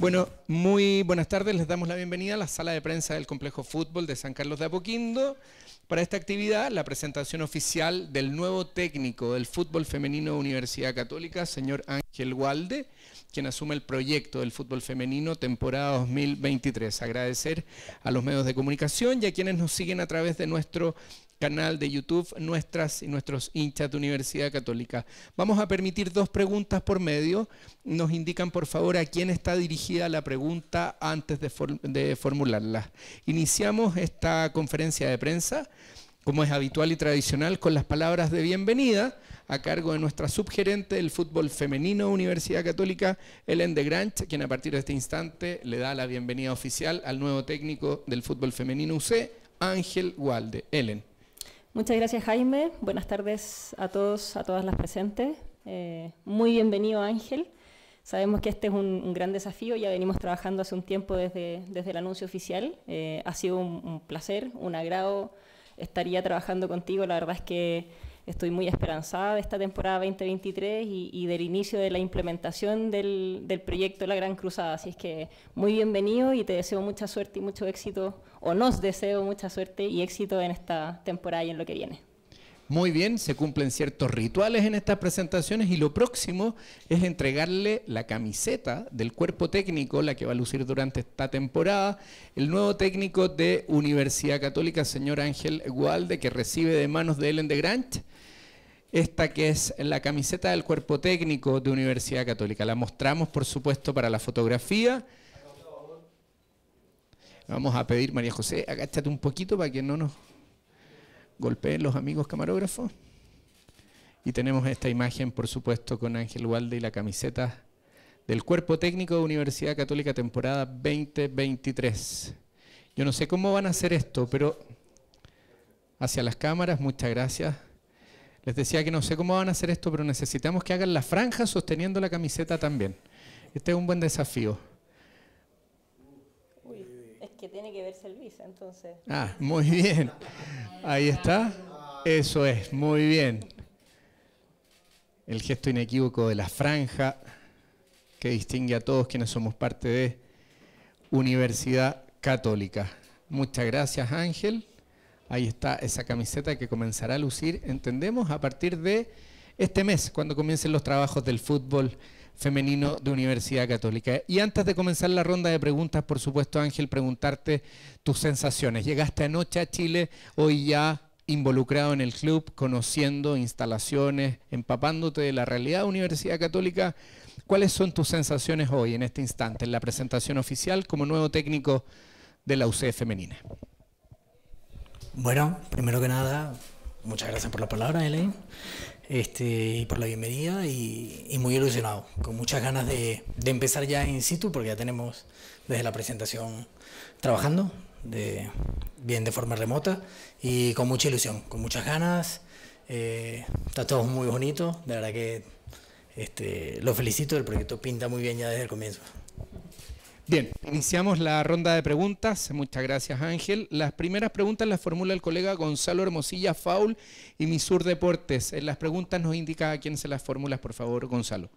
Bueno, muy buenas tardes, les damos la bienvenida a la sala de prensa del Complejo Fútbol de San Carlos de Apoquindo. Para esta actividad, la presentación oficial del nuevo técnico del fútbol femenino de Universidad Católica, señor Ángel Hualde, quien asume el proyecto del fútbol femenino temporada 2023. Agradecer a los medios de comunicación y a quienes nos siguen a través de nuestro canal de YouTube, nuestras y nuestros hinchas de Universidad Católica. Vamos a permitir dos preguntas por medio. Nos indican, por favor, a quién está dirigida la pregunta antes de formularla. Iniciamos esta conferencia de prensa, como es habitual y tradicional, con las palabras de bienvenida a cargo de nuestra subgerente del fútbol femenino de Universidad Católica, Ellen de Grange, quien a partir de este instante le da la bienvenida oficial al nuevo técnico del fútbol femenino UC, Ángel Hualde. Ellen. Muchas gracias, Jaime. Buenas tardes a todos, a todas las presentes. Muy bienvenido, Ángel. Sabemos que este es un gran desafío, ya venimos trabajando hace un tiempo desde el anuncio oficial. Ha sido un placer, un agrado. Estaría trabajando contigo, la verdad es que estoy muy esperanzada de esta temporada 2023 y del inicio de la implementación del proyecto La Gran Cruzada. Así es que muy bienvenido y te deseo mucha suerte y mucho éxito. O nos deseo mucha suerte y éxito en esta temporada y en lo que viene. Muy bien, se cumplen ciertos rituales en estas presentaciones y lo próximo es entregarle la camiseta del cuerpo técnico, la que va a lucir durante esta temporada, el nuevo técnico de Universidad Católica, señor Ángel Hualde, que recibe de manos de Ellen de Grange esta que es la camiseta del cuerpo técnico de Universidad Católica. La mostramos, por supuesto, para la fotografía. Vamos a pedir, María José, agáchate un poquito para que no nos golpeen los amigos camarógrafos. Y tenemos esta imagen, por supuesto, con Ángel Hualde y la camiseta del cuerpo técnico de Universidad Católica temporada 2023. Yo no sé cómo van a hacer esto, pero hacia las cámaras, muchas gracias. Les decía que no sé cómo van a hacer esto, pero necesitamos que hagan la franja sosteniendo la camiseta también. Este es un buen desafío. Que tiene que verse el visa, entonces. Ah, muy bien. Ahí está. Eso es, muy bien. El gesto inequívoco de la franja que distingue a todos quienes somos parte de Universidad Católica. Muchas gracias, Ángel. Ahí está esa camiseta que comenzará a lucir, entendemos, a partir de este mes, cuando comiencen los trabajos del fútbol femenino de Universidad Católica. Y antes de comenzar la ronda de preguntas, por supuesto, Ángel, preguntarte tus sensaciones. Llegaste anoche a Chile, hoy ya involucrado en el club, conociendo instalaciones, empapándote de la realidad de Universidad Católica. ¿Cuáles son tus sensaciones hoy, en este instante, en la presentación oficial como nuevo técnico de la UC femenina? Bueno, primero que nada, muchas gracias por la palabra, Elaine, y por la bienvenida, y muy ilusionado, con muchas ganas de empezar ya in situ, porque ya tenemos desde la presentación trabajando, bien de forma remota, y con mucha ilusión, con muchas ganas. Está todo muy bonito, de verdad que lo felicito, el proyecto pinta muy bien ya desde el comienzo. Bien, iniciamos la ronda de preguntas. Muchas gracias, Ángel. Las primeras preguntas las formula el colega Gonzalo Hermosilla Faul y Misur Deportes. En las preguntas nos indica a quién se las formulas, por favor, Gonzalo.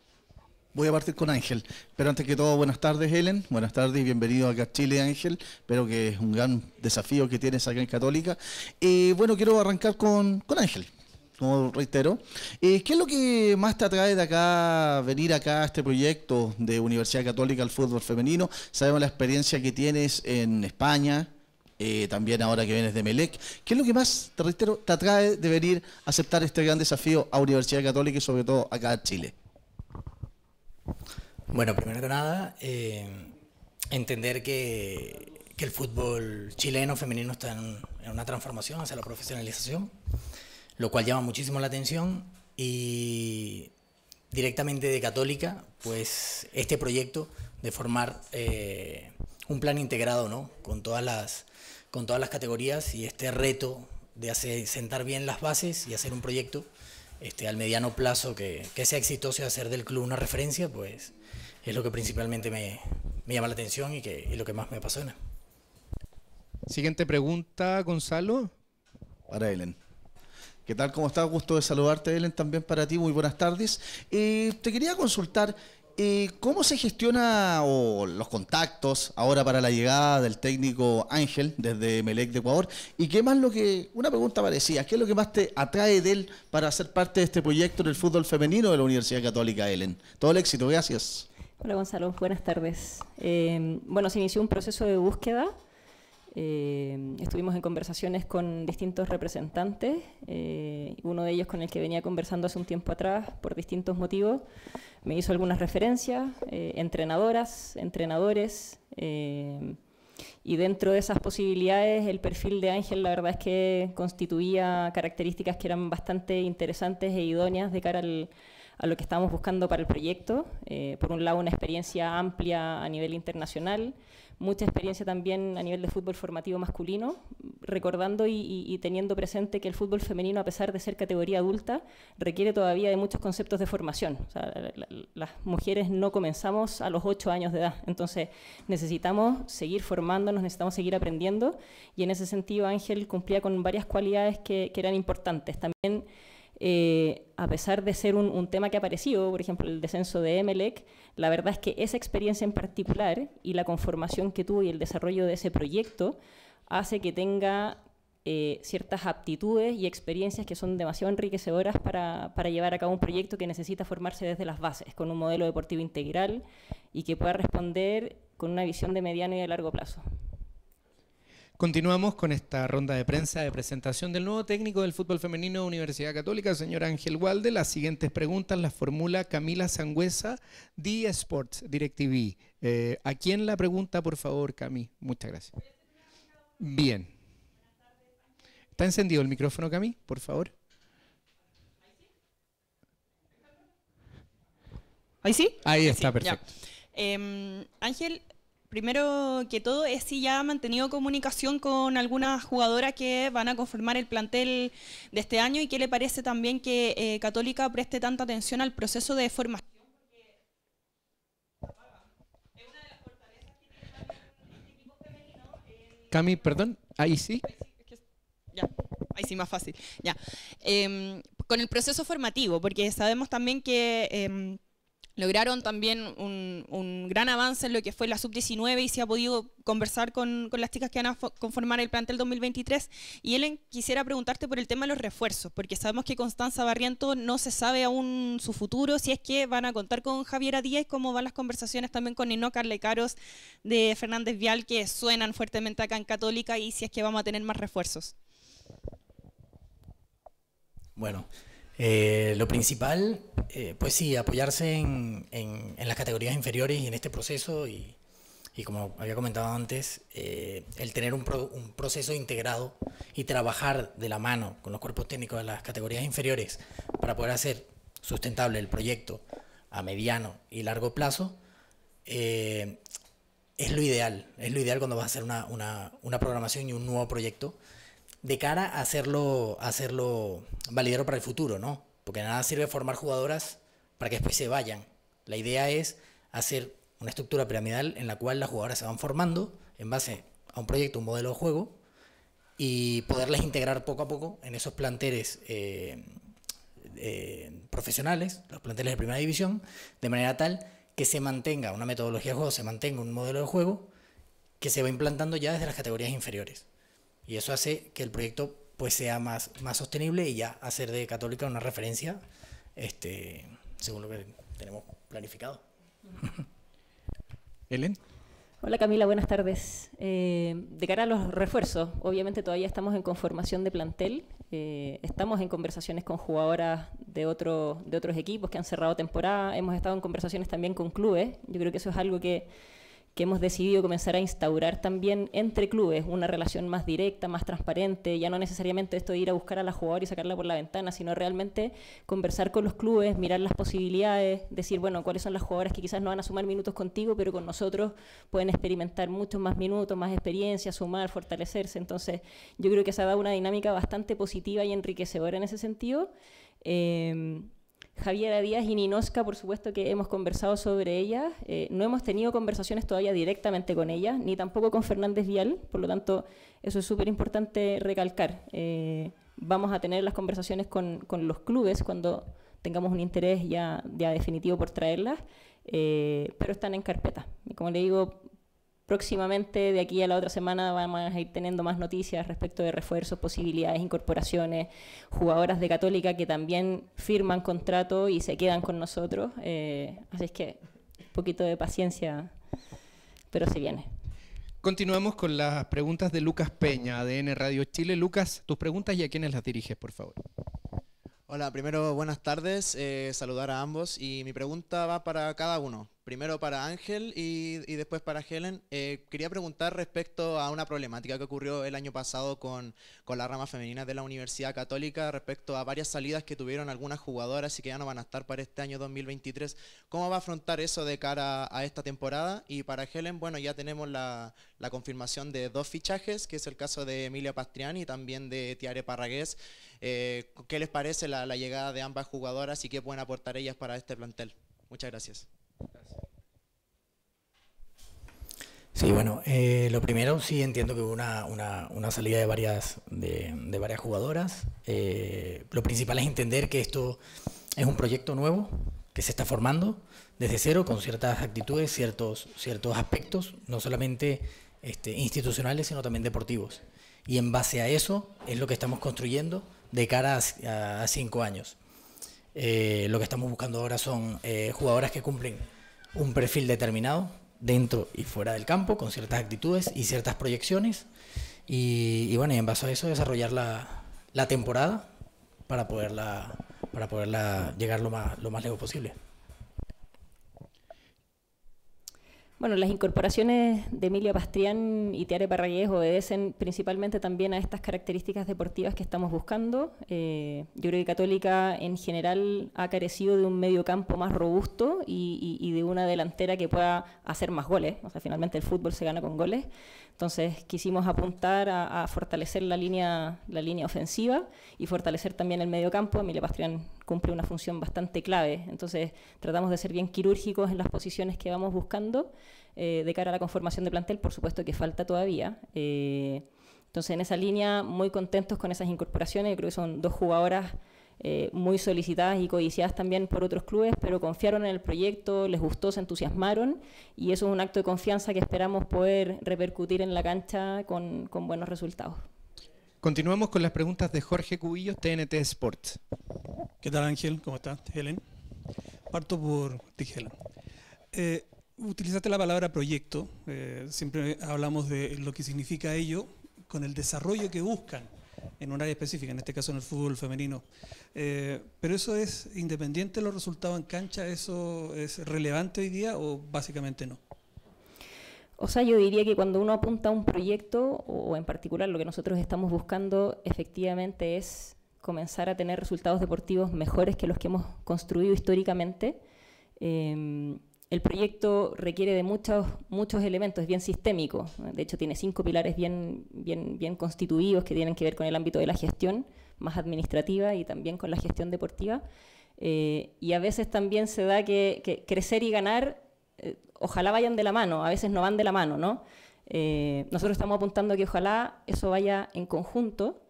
Voy a partir con Ángel, pero antes que todo, buenas tardes, Ellen, buenas tardes y bienvenido acá a Chile, Ángel. Espero que es un gran desafío que tienes acá en Católica. Bueno, quiero arrancar con Ángel. Como reitero, ¿qué es lo que más te atrae de acá, venir acá a este proyecto de Universidad Católica al fútbol femenino? Sabemos la experiencia que tienes en España, también ahora que vienes de Emelec. ¿Qué es lo que más, te reitero, te atrae de venir a aceptar este gran desafío a Universidad Católica y sobre todo acá a Chile? Bueno, primero que nada, entender que el fútbol chileno femenino está en una transformación hacia la profesionalización, lo cual llama muchísimo la atención, y directamente de Católica, pues este proyecto de formar un plan integrado, ¿no?, con todas las categorías, y este reto de sentar bien las bases y hacer un proyecto al mediano plazo que sea exitoso y hacer del club una referencia, pues es lo que principalmente me llama la atención y lo que más me apasiona. Siguiente pregunta, Gonzalo. Para Ellen. ¿Qué tal? ¿Cómo estás? Gusto de saludarte, Ellen, también para ti. Muy buenas tardes. Te quería consultar, ¿Cómo se gestiona los contactos ahora para la llegada del técnico Ángel desde Emelec de Ecuador? ¿Y qué más una pregunta parecida, qué es lo que más te atrae de él para ser parte de este proyecto del fútbol femenino de la Universidad Católica, Ellen? Todo el éxito, gracias. Hola Gonzalo, buenas tardes. Bueno, se inició un proceso de búsqueda. Estuvimos en conversaciones con distintos representantes, uno de ellos con el que venía conversando hace un tiempo atrás por distintos motivos, me hizo algunas referencias, entrenadoras, entrenadores, y dentro de esas posibilidades el perfil de Ángel la verdad es que constituía características que eran bastante interesantes e idóneas de cara a lo que estábamos buscando para el proyecto. Por un lado, una experiencia amplia a nivel internacional, mucha experiencia también a nivel de fútbol formativo masculino, recordando y teniendo presente que el fútbol femenino, a pesar de ser categoría adulta, requiere todavía de muchos conceptos de formación. O sea, las mujeres no comenzamos a los 8 años de edad, entonces necesitamos seguir formándonos, necesitamos seguir aprendiendo, y en ese sentido Ángel cumplía con varias cualidades que eran importantes. También, a pesar de ser un tema que ha aparecido, por ejemplo, el descenso de Emelec, la verdad es que esa experiencia en particular y la conformación que tuvo y el desarrollo de ese proyecto hace que tenga ciertas aptitudes y experiencias que son demasiado enriquecedoras para llevar a cabo un proyecto que necesita formarse desde las bases, con un modelo deportivo integral y que pueda responder con una visión de mediano y de largo plazo. Continuamos con esta ronda de prensa de presentación del nuevo técnico del fútbol femenino de Universidad Católica, señor Ángel Hualde. Las siguientes preguntas las formula Camila Sangüesa, de Sports DirecTV. ¿A quién la pregunta, por favor, Cami? Muchas gracias. Bien. ¿Está encendido el micrófono, Cami? Por favor. ¿Ahí sí? Ahí está, perfecto. Ángel, primero que todo, es si ya ha mantenido comunicación con algunas jugadoras que van a conformar el plantel de este año, y qué le parece también que Católica preste tanta atención al proceso de formación. Cami, perdón, ahí sí. Ya, ahí sí, más fácil. Ya. Con el proceso formativo, porque sabemos también que lograron también un gran avance en lo que fue la sub-19 y se ha podido conversar con las chicas que van a conformar el plantel 2023. Y Ellen, quisiera preguntarte por el tema de los refuerzos, porque sabemos que Constanza Barrientos no se sabe aún su futuro, si es que van a contar con Javiera Díaz, cómo van las conversaciones también con Inócarle Caros de Fernández Vial, que suenan fuertemente acá en Católica, y si es que vamos a tener más refuerzos. Bueno, lo principal, pues sí, apoyarse en las categorías inferiores y en este proceso, y como había comentado antes, el tener un proceso integrado y trabajar de la mano con los cuerpos técnicos de las categorías inferiores para poder hacer sustentable el proyecto a mediano y largo plazo, es lo ideal. Es lo ideal cuando vas a hacer una programación y un nuevo proyecto, de cara a hacerlo validero para el futuro, ¿no? Porque nada sirve formar jugadoras para que después se vayan. La idea es hacer una estructura piramidal en la cual las jugadoras se van formando en base a un proyecto, un modelo de juego, y poderlas integrar poco a poco en esos planteles profesionales, los planteles de primera división, de manera tal que se mantenga una metodología de juego, se mantenga un modelo de juego que se va implantando ya desde las categorías inferiores. Y eso hace que el proyecto pues sea más sostenible, y ya hacer de Católica una referencia, según lo que tenemos planificado. Ellen. Hola Camila, buenas tardes. De cara a los refuerzos, obviamente todavía estamos en conformación de plantel, estamos en conversaciones con jugadoras de otros equipos que han cerrado temporada, hemos estado en conversaciones también con clubes. Yo creo que eso es algo que hemos decidido comenzar a instaurar también entre clubes, una relación más directa, más transparente, ya no necesariamente esto de ir a buscar a la jugadora y sacarla por la ventana, sino realmente conversar con los clubes, mirar las posibilidades, decir, bueno, cuáles son las jugadoras que quizás no van a sumar minutos contigo, pero con nosotros pueden experimentar muchos más minutos, más experiencia, sumar, fortalecerse. Entonces, yo creo que se ha dado una dinámica bastante positiva y enriquecedora en ese sentido. Javiera Díaz y Ninosca, por supuesto que hemos conversado sobre ellas, no hemos tenido conversaciones todavía directamente con ellas, ni tampoco con Fernández Vial, por lo tanto eso es súper importante recalcar. Vamos a tener las conversaciones con los clubes cuando tengamos un interés ya definitivo por traerlas, pero están en carpeta. Y como le digo, próximamente, de aquí a la otra semana, vamos a ir teniendo más noticias respecto de refuerzos, posibilidades, incorporaciones, jugadoras de Católica que también firman contrato y se quedan con nosotros. Así es que un poquito de paciencia, pero se viene. Continuamos con las preguntas de Lucas Peña, ADN Radio Chile. Lucas, tus preguntas y a quiénes las diriges, por favor. Hola, primero buenas tardes, saludar a ambos, y mi pregunta va para cada uno. Primero para Ángel y después para Helen. Quería preguntar respecto a una problemática que ocurrió el año pasado con la rama femenina de la Universidad Católica, respecto a varias salidas que tuvieron algunas jugadoras y que ya no van a estar para este año 2023. ¿Cómo va a afrontar eso de cara a esta temporada? Y para Helen, bueno, ya tenemos la confirmación de dos fichajes, que es el caso de Emilia Pastrián y también de Tiare Parragués. ¿Qué les parece la llegada de ambas jugadoras y qué pueden aportar ellas para este plantel? Muchas gracias. Sí, bueno, lo primero sí entiendo que hubo una salida de varias jugadoras. Lo principal es entender que esto es un proyecto nuevo que se está formando desde cero, con ciertas actitudes, ciertos aspectos, no solamente institucionales, sino también deportivos. Y en base a eso es lo que estamos construyendo de cara a 5 años. Lo que estamos buscando ahora son jugadoras que cumplen un perfil determinado dentro y fuera del campo, con ciertas actitudes y ciertas proyecciones, y bueno, y en base a eso desarrollar la temporada para poderla llegar lo más lejos posible. Bueno, las incorporaciones de Emilia Pastrián y Tiare Parragués obedecen principalmente también a estas características deportivas que estamos buscando. Yo creo que Católica en general ha carecido de un mediocampo más robusto y de una delantera que pueda hacer más goles. O sea, finalmente el fútbol se gana con goles. Entonces quisimos apuntar a fortalecer la línea ofensiva y fortalecer también el mediocampo. Emilia Pastrián cumple una función bastante clave. Entonces tratamos de ser bien quirúrgicos en las posiciones que vamos buscando. De cara a la conformación de plantel, por supuesto que falta todavía. Entonces, en esa línea, muy contentos con esas incorporaciones. Yo creo que son dos jugadoras muy solicitadas y codiciadas también por otros clubes, pero confiaron en el proyecto, les gustó, se entusiasmaron, y eso es un acto de confianza que esperamos poder repercutir en la cancha con buenos resultados. Continuamos con las preguntas de Jorge Cubillos, TNT Sports. ¿Qué tal, Ángel? ¿Cómo estás, Helen? Parto por ti, Helen. Utilizaste la palabra proyecto, siempre hablamos de lo que significa ello con el desarrollo que buscan en un área específica, en este caso en el fútbol femenino. ¿Pero eso es independiente de los resultados en cancha? ¿Eso es relevante hoy día o básicamente no? O sea, yo diría que cuando uno apunta a un proyecto, o en particular lo que nosotros estamos buscando, efectivamente es comenzar a tener resultados deportivos mejores que los que hemos construido históricamente. El proyecto requiere de muchos elementos, es bien sistémico. De hecho, tiene 5 pilares bien constituidos que tienen que ver con el ámbito de la gestión, más administrativa, y también con la gestión deportiva. Y a veces también se da que crecer y ganar, ojalá vayan de la mano, a veces no van de la mano, ¿no? Nosotros estamos apuntando a que ojalá eso vaya en conjunto.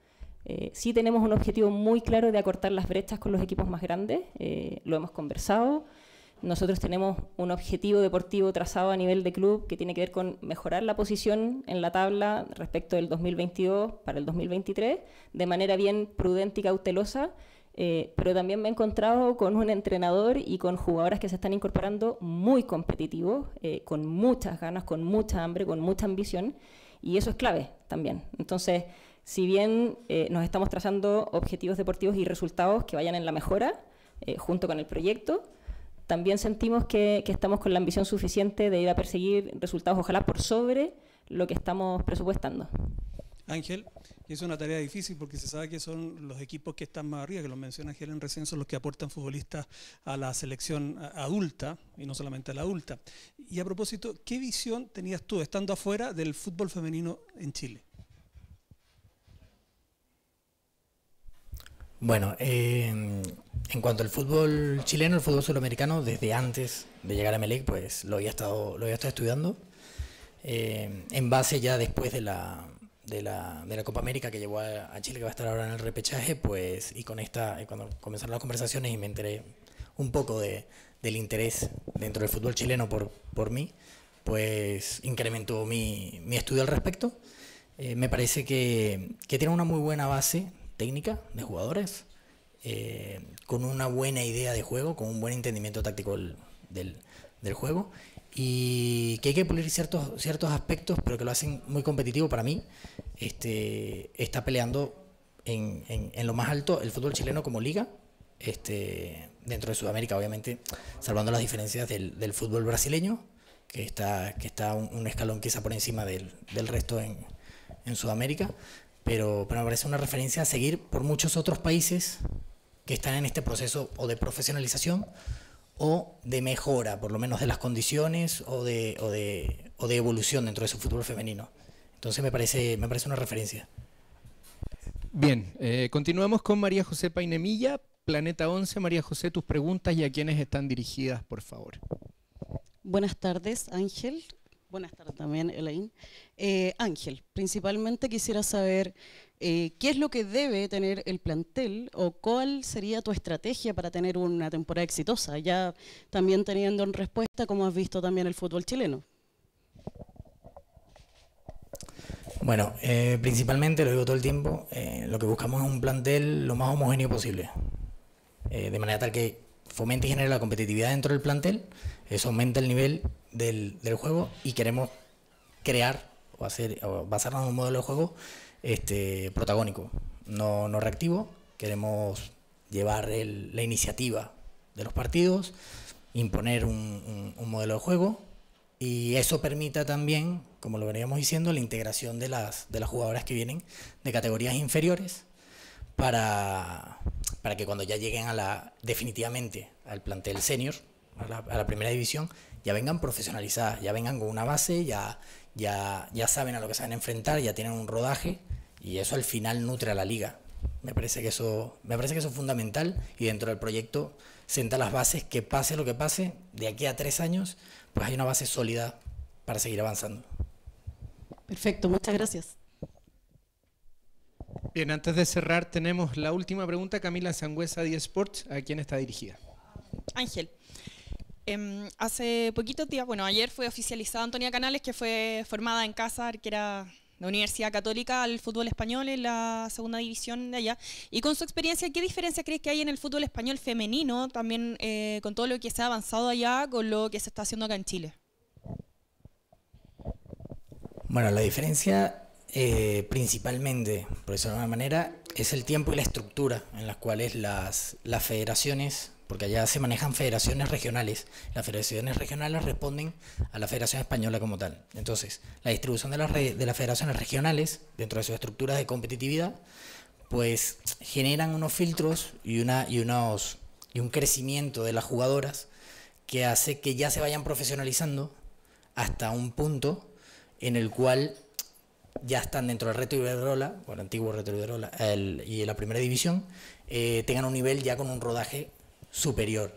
Sí tenemos un objetivo muy claro de acortar las brechas con los equipos más grandes, lo hemos conversado. Nosotros tenemos un objetivo deportivo trazado a nivel de club que tiene que ver con mejorar la posición en la tabla respecto del 2022 para el 2023, de manera bien prudente y cautelosa, pero también me he encontrado con un entrenador y con jugadoras que se están incorporando muy competitivos, con muchas ganas, con mucha hambre, con mucha ambición, y eso es clave también. Entonces, si bien nos estamos trazando objetivos deportivos y resultados que vayan en la mejora, junto con el proyecto, también sentimos que estamos con la ambición suficiente de ir a perseguir resultados, ojalá por sobre lo que estamos presupuestando. Ángel, es una tarea difícil porque se sabe que son los equipos que están más arriba, que lo menciona Helen recién, son los que aportan futbolistas a la selección adulta y no solamente a la adulta. Y a propósito, ¿qué visión tenías tú estando afuera del fútbol femenino en Chile? Bueno, en cuanto al fútbol chileno, el fútbol sudamericano, desde antes de llegar a Emelec, pues lo había estado estudiando. En base ya después de la Copa América que llevó a Chile, que va a estar ahora en el repechaje, pues, y cuando comenzaron las conversaciones y me enteré un poco de, del interés dentro del fútbol chileno por mí, pues incrementó mi estudio al respecto. Me parece que tiene una muy buena base técnica de jugadores, con una buena idea de juego, con un buen entendimiento táctico del juego, y que hay que pulir ciertos aspectos, pero que lo hacen muy competitivo. Para mí, está peleando en lo más alto el fútbol chileno como liga, dentro de Sudamérica, obviamente, salvando las diferencias del fútbol brasileño, que está un escalón quizá por encima del resto en Sudamérica, pero me parece una referencia a seguir por muchos otros países que están en este proceso o de profesionalización o de mejora, por lo menos de las condiciones, o de evolución dentro de su fútbol femenino. Entonces me parece una referencia. Bien, continuamos con María José Painemilla, Planeta 11. María José, tus preguntas y a quiénes están dirigidas, por favor. Buenas tardes, Ángel. Buenas tardes también, Elaine. Ángel, principalmente quisiera saber qué es lo que debe tener el plantel o cuál sería tu estrategia para tener una temporada exitosa, ya también teniendo en respuesta cómo has visto también el fútbol chileno. Bueno, principalmente, lo digo todo el tiempo, lo que buscamos es un plantel lo más homogéneo posible, de manera tal que fomente y genere la competitividad dentro del plantel. Eso aumenta el nivel del juego, y queremos crear o basarnos en un modelo de juego protagónico, no reactivo. Queremos llevar la iniciativa de los partidos, imponer un modelo de juego, y eso permita también, como lo veníamos diciendo, la integración de las jugadoras que vienen de categorías inferiores, para que cuando ya lleguen definitivamente al plantel senior, a la primera división, ya vengan profesionalizadas, ya vengan con una base, ya saben a lo que se van a enfrentar, ya tienen un rodaje, y eso al final nutre a la liga. Me parece que eso es fundamental, y dentro del proyecto senta las bases que, pase lo que pase, de aquí a 3 años, pues hay una base sólida para seguir avanzando. Perfecto, muchas gracias. Bien, antes de cerrar tenemos la última pregunta, Camila Sangüesa, de Sports. ¿A quién está dirigida? Ángel, hace poquitos días, bueno, ayer fue oficializada Antonia Canales, que fue formada en casa, arquera de la Universidad Católica, al fútbol español en la segunda división de allá. Y con su experiencia, ¿qué diferencia crees que hay en el fútbol español femenino, también con todo lo que se ha avanzado allá, con lo que se está haciendo acá en Chile? Bueno, la diferencia principalmente, por decirlo de alguna manera, es el tiempo y la estructura en las cuales las federaciones, porque allá se manejan federaciones regionales. Las federaciones regionales responden a la Federación Española como tal. Entonces, la distribución de las federaciones regionales, dentro de sus estructuras de competitividad, pues generan unos filtros y un crecimiento de las jugadoras que hace que ya se vayan profesionalizando hasta un punto en el cual ya están dentro del Reto Iberdrola, o el antiguo Reto Iberdrola, y la primera división, tengan un nivel ya con un rodaje superior.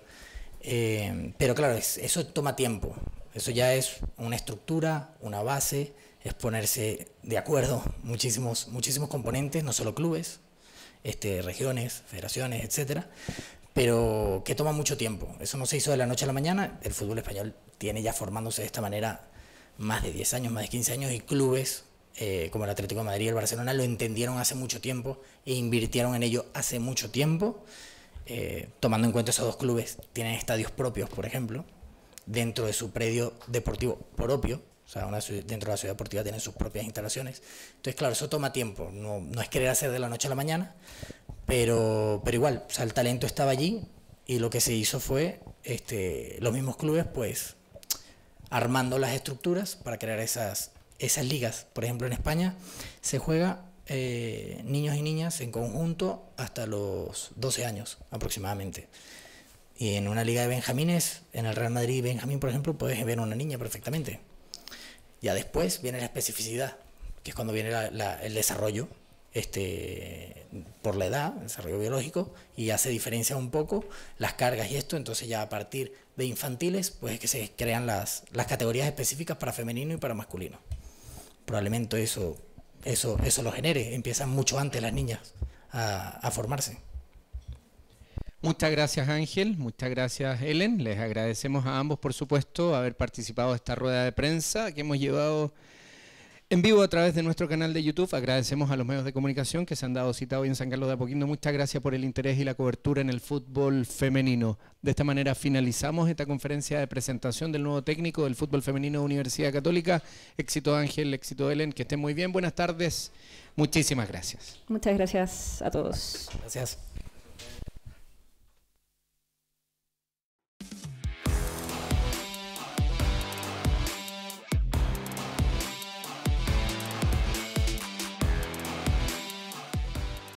Pero claro, eso toma tiempo. Eso ya es una estructura, una base, es ponerse de acuerdo muchísimos componentes, no solo clubes, regiones, federaciones, etcétera, pero que toma mucho tiempo. Eso no se hizo de la noche a la mañana. El fútbol español tiene ya formándose de esta manera más de 10 años, más de 15 años, y clubes como el Atlético de Madrid y el Barcelona lo entendieron hace mucho tiempo e invirtieron en ello hace mucho tiempo. Tomando en cuenta, esos dos clubes tienen estadios propios, por ejemplo, dentro de su predio deportivo propio, o sea, dentro de la ciudad deportiva tienen sus propias instalaciones. Entonces, claro, eso toma tiempo, no es querer hacer de la noche a la mañana, pero igual, o sea, el talento estaba allí, y lo que se hizo fue los mismos clubes, pues, armando las estructuras para crear esas ligas. Por ejemplo, en España se juega niños y niñas en conjunto hasta los 12 años aproximadamente, y en una liga de benjamines, en el Real Madrid Benjamín, por ejemplo, puedes ver una niña perfectamente. Ya después viene la especificidad, que es cuando viene el desarrollo por la edad, el desarrollo biológico, y ya se diferencia un poco las cargas y esto. Entonces ya a partir de infantiles, pues es que se crean las categorías específicas para femenino y para masculino. Probablemente eso lo genere. Empiezan mucho antes las niñas a formarse. Muchas gracias Ángel, muchas gracias Ellen, les agradecemos a ambos por supuesto haber participado de esta rueda de prensa que hemos llevado en vivo a través de nuestro canal de YouTube. Agradecemos a los medios de comunicación que se han dado cita hoy en San Carlos de Apoquindo. Muchas gracias por el interés y la cobertura en el fútbol femenino. De esta manera finalizamos esta conferencia de presentación del nuevo técnico del fútbol femenino de Universidad Católica. Éxito Ángel, éxito Ellen, que estén muy bien. Buenas tardes, muchísimas gracias. Muchas gracias a todos. Gracias.